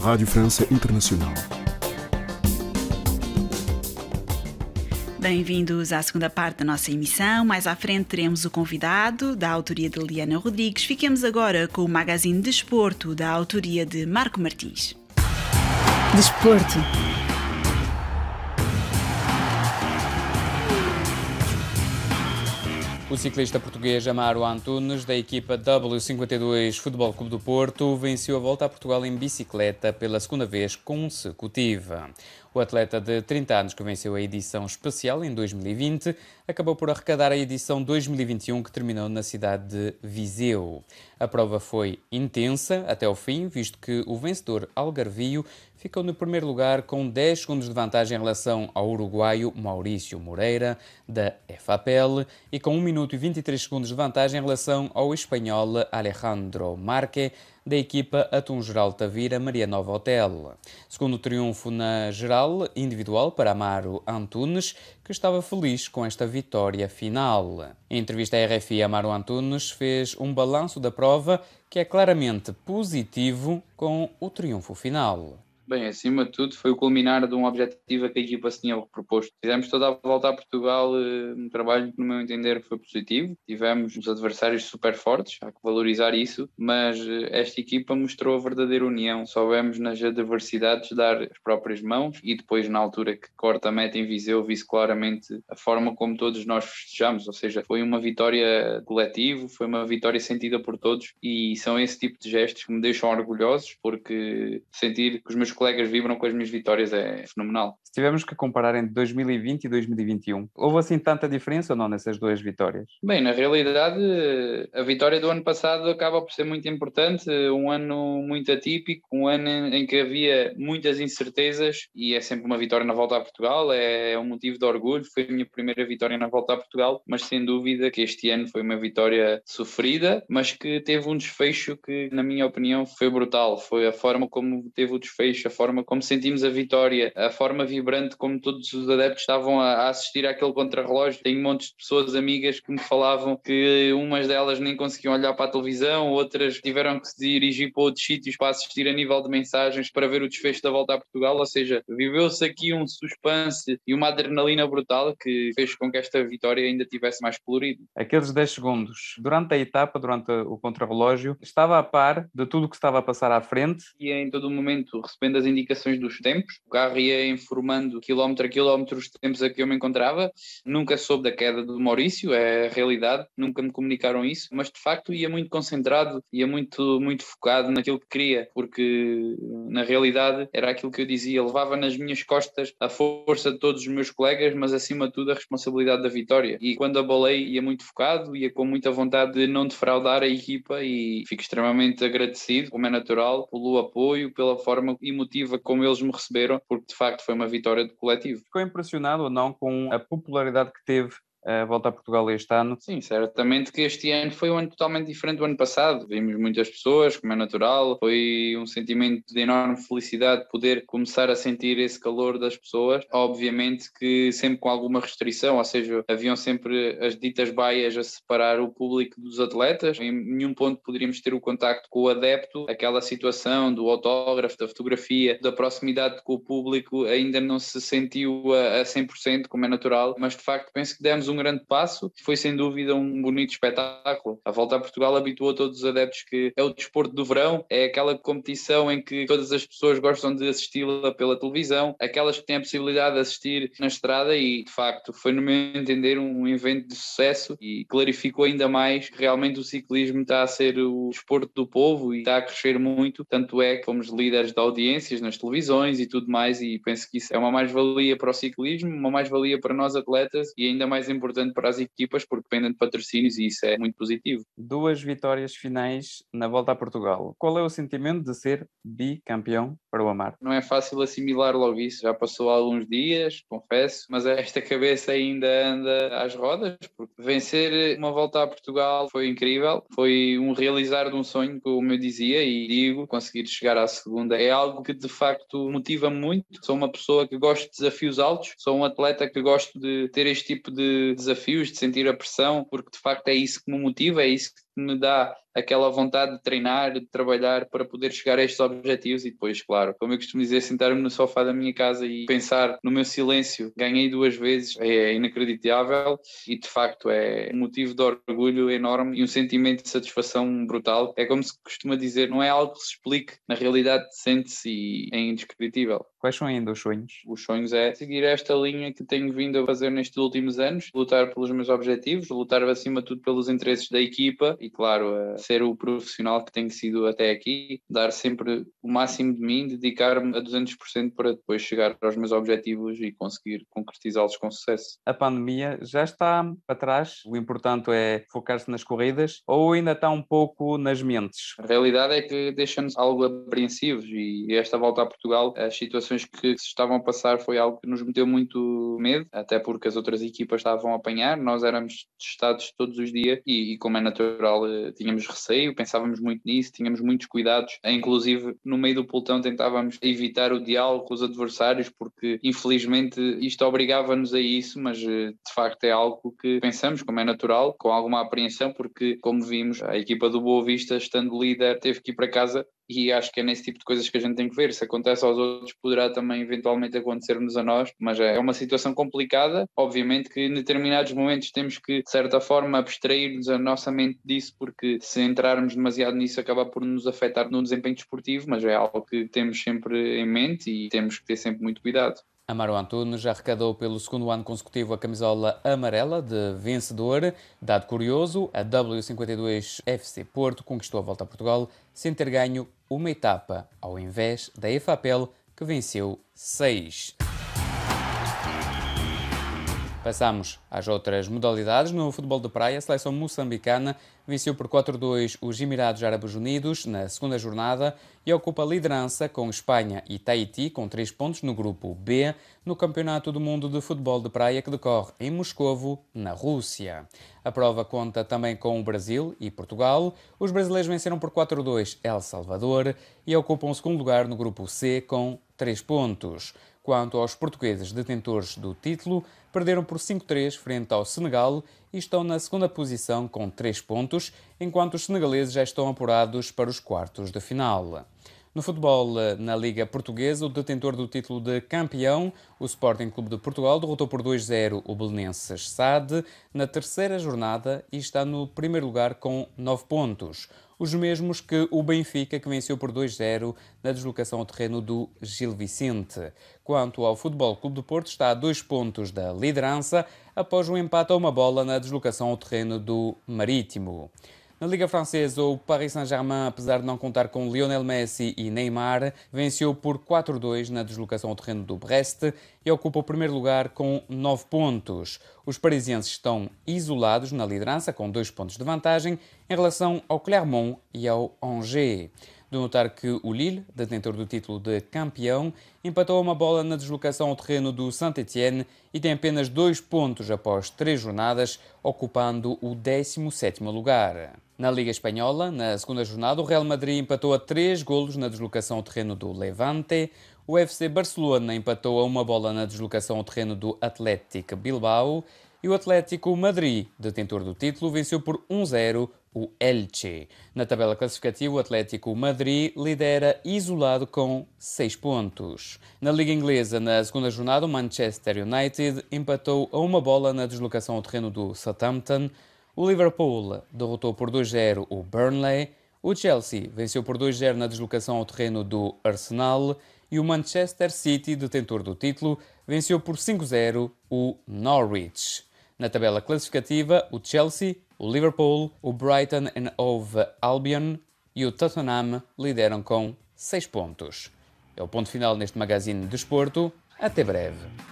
Rádio França Internacional. Bem-vindos à segunda parte da nossa emissão. Mais à frente teremos o convidado, da autoria de Liliana Rodrigues. Fiquemos agora com o Magazine Desporto, da autoria de Marco Martins. Desporto. O ciclista português Amaro Antunes, da equipa W52 Futebol Clube do Porto, venceu a Volta a Portugal em bicicleta pela segunda vez consecutiva. O atleta de 30 anos que venceu a edição especial em 2020 acabou por arrecadar a edição 2021 que terminou na cidade de Viseu. A prova foi intensa até o fim, visto que o vencedor algarvio ficou no primeiro lugar com 10 segundos de vantagem em relação ao uruguaio Maurício Moreira, da EFAPEL, e com 1 minuto e 23 segundos de vantagem em relação ao espanhol Alejandro Marque, da equipa Atum Geral Tavira Maria Nova Hotel. Segundo triunfo na geral individual para Amaro Antunes, que estava feliz com esta vitória final. Em entrevista à RFI, Amaro Antunes fez um balanço da prova que é claramente positivo com o triunfo final. Bem, acima de tudo foi o culminar de um objetivo a que a equipa se tinha proposto. Fizemos toda a Volta a Portugal um trabalho que, no meu entender, foi positivo. Tivemos uns adversários super fortes, há que valorizar isso, mas esta equipa mostrou a verdadeira união. Soubemos nas adversidades dar as próprias mãos e depois, na altura que corta a meta em Viseu, vi-se claramente a forma como todos nós festejamos, ou seja, foi uma vitória coletiva, foi uma vitória sentida por todos e são esse tipo de gestos que me deixam orgulhosos, porque sentir que os meus colegas vibram com as minhas vitórias é fenomenal. Se tivermos que comparar entre 2020 e 2021, houve assim tanta diferença ou não nessas duas vitórias? Bem, na realidade, a vitória do ano passado acaba por ser muito importante, um ano muito atípico, um ano em que havia muitas incertezas e é sempre uma vitória na Volta a Portugal, é um motivo de orgulho, foi a minha primeira vitória na Volta a Portugal, mas sem dúvida que este ano foi uma vitória sofrida, mas que teve um desfecho que, na minha opinião, foi brutal, foi a forma como teve o desfecho, a forma como sentimos a vitória, a forma vibrante como todos os adeptos estavam a assistir àquele contrarrelógio. Tenho montes de pessoas amigas que me falavam que umas delas nem conseguiam olhar para a televisão, outras tiveram que se dirigir para outros sítios para assistir a nível de mensagens para ver o desfecho da Volta a Portugal, ou seja, viveu-se aqui um suspense e uma adrenalina brutal que fez com que esta vitória ainda tivesse mais colorido. Aqueles 10 segundos, durante a etapa, durante o contrarrelógio, estava a par de tudo o que estava a passar à frente? E em todo momento recebendo as indicações dos tempos, o carro ia informando quilómetro a quilómetro os tempos a que eu me encontrava, nunca soube da queda do Maurício, é a realidade, nunca me comunicaram isso, mas de facto ia muito concentrado, ia muito focado naquilo que queria, porque na realidade era aquilo que eu dizia, levava nas minhas costas a força de todos os meus colegas, mas acima de tudo a responsabilidade da vitória, e quando abalei ia muito focado, ia com muita vontade de não defraudar a equipa e fico extremamente agradecido, como é natural, pelo apoio, pela forma emotiva como eles me receberam, porque de facto foi uma vitória de coletivo. Ficou impressionado ou não com a popularidade que teve a Volta a Portugal este ano? Sim, certamente que este ano foi um ano totalmente diferente do ano passado. Vimos muitas pessoas, como é natural, foi um sentimento de enorme felicidade poder começar a sentir esse calor das pessoas, obviamente que sempre com alguma restrição, ou seja, haviam sempre as ditas baias a separar o público dos atletas, em nenhum ponto poderíamos ter o contacto com o adepto, aquela situação do autógrafo, da fotografia, da proximidade com o público ainda não se sentiu a 100%, como é natural, mas de facto penso que demos um grande passo, foi sem dúvida um bonito espetáculo. A Volta a Portugal habituou todos os adeptos que é o desporto do verão, é aquela competição em que todas as pessoas gostam de assisti-la pela televisão, aquelas que têm a possibilidade de assistir na estrada e, de facto, foi, no meu entender, um evento de sucesso e clarificou ainda mais que realmente o ciclismo está a ser o desporto do povo e está a crescer muito, tanto é que fomos líderes de audiências nas televisões e tudo mais e penso que isso é uma mais-valia para o ciclismo, uma mais-valia para nós atletas e ainda mais importante para as equipas porque dependem de patrocínios e isso é muito positivo. Duas vitórias finais na Volta a Portugal. Qual é o sentimento de ser bicampeão para o Amaro? Não é fácil assimilar logo isso. Já passou alguns dias, confesso, mas esta cabeça ainda anda às rodas porque vencer uma Volta a Portugal foi incrível, foi um realizar de um sonho, como eu dizia e digo, conseguir chegar à segunda é algo que de facto motiva muito. Sou uma pessoa que gosto de desafios altos, sou um atleta que gosto de ter este tipo de desafios, de sentir a pressão, porque de facto é isso que me motiva, é isso me dá aquela vontade de treinar, de trabalhar para poder chegar a estes objetivos. E depois, claro, como eu costumo dizer, sentar-me no sofá da minha casa e pensar no meu silêncio, ganhei 2 vezes, é inacreditável e de facto é um motivo de orgulho enorme e um sentimento de satisfação brutal. É como se costuma dizer, não é algo que se explique, na realidade sente-se e é indescritível. Quais são ainda os sonhos? Os sonhos é seguir esta linha que tenho vindo a fazer nestes últimos anos, lutar pelos meus objetivos, lutar acima de tudo pelos interesses da equipa e, claro, ser o profissional que tenho sido até aqui, dar sempre o máximo de mim, dedicar-me a 200% para depois chegar aos meus objetivos e conseguir concretizá-los com sucesso. A pandemia já está para trás, o importante é focar-se nas corridas ou ainda está um pouco nas mentes? A realidade é que deixa-nos algo apreensivos e esta volta a Portugal, as situações que se estavam a passar foi algo que nos meteu muito medo, até porque as outras equipas estavam a apanhar, nós éramos testados todos os dias e como é natural, tínhamos receio, pensávamos muito nisso, tínhamos muitos cuidados, inclusive no meio do pelotão tentávamos evitar o diálogo com os adversários porque infelizmente isto obrigava-nos a isso, mas de facto é algo que pensamos, como é natural, com alguma apreensão porque, como vimos, a equipa do Boa Vista, estando líder, teve que ir para casa. E acho que é nesse tipo de coisas que a gente tem que ver. Se acontece aos outros, poderá também eventualmente acontecer-nos a nós. Mas é uma situação complicada. Obviamente que em determinados momentos temos que, de certa forma, abstrair-nos a nossa mente disso, porque se entrarmos demasiado nisso, acaba por nos afetar no desempenho desportivo. Mas é algo que temos sempre em mente e temos que ter sempre muito cuidado. Amaro Antunes já arrecadou pelo 2º ano consecutivo a camisola amarela de vencedor. Dado curioso, a W52-FC Porto conquistou a Volta a Portugal sem ter ganho uma etapa, ao invés da EFAPEL, que venceu 6. Passamos às outras modalidades. No futebol de praia, a seleção moçambicana venceu por 4-2 os Emirados Árabes Unidos na 2ª jornada e ocupa a liderança com Espanha e Tahiti com 3 pontos no grupo B no Campeonato do Mundo de Futebol de Praia que decorre em Moscovo, na Rússia. A prova conta também com o Brasil e Portugal. Os brasileiros venceram por 4-2 El Salvador e ocupam o 2º lugar no grupo C com 3 pontos. Quanto aos portugueses detentores do título, perderam por 5-3 frente ao Senegal e estão na 2ª posição com 3 pontos, enquanto os senegaleses já estão apurados para os quartos de final. No futebol, na Liga Portuguesa, o detentor do título de campeão, o Sporting Clube de Portugal, derrotou por 2-0 o Belenenses Sade na 3ª jornada e está no 1º lugar com 9 pontos. Os mesmos que o Benfica, que venceu por 2-0 na deslocação ao terreno do Gil Vicente. Quanto ao Futebol Clube do Porto, está a 2 pontos da liderança após um empate a 1 bola na deslocação ao terreno do Marítimo. Na Liga Francesa, o Paris Saint-Germain, apesar de não contar com Lionel Messi e Neymar, venceu por 4-2 na deslocação ao terreno do Brest e ocupa o 1º lugar com 9 pontos. Os parisienses estão isolados na liderança, com 2 pontos de vantagem, em relação ao Clermont e ao Angers. De notar que o Lille, detentor do título de campeão, empatou 1 bola na deslocação ao terreno do Saint-Étienne e tem apenas 2 pontos após 3 jornadas, ocupando o 17º lugar. Na Liga Espanhola, na 2ª jornada, o Real Madrid empatou a 3 golos na deslocação ao terreno do Levante, o FC Barcelona empatou a 1 bola na deslocação ao terreno do Athletic Bilbao e o Atlético Madrid, detentor do título, venceu por 1-0 o Elche. Na tabela classificativa, o Atlético Madrid lidera isolado com 6 pontos. Na Liga Inglesa, na 2ª jornada, o Manchester United empatou a 1 bola na deslocação ao terreno do Southampton. O Liverpool derrotou por 2-0 o Burnley. O Chelsea venceu por 2-0 na deslocação ao terreno do Arsenal. E o Manchester City, detentor do título, venceu por 5-0 o Norwich. Na tabela classificativa, o Chelsea, o Liverpool, o Brighton and Hove Albion e o Tottenham lideram com 6 pontos. É o ponto final neste magazine de desporto. Até breve.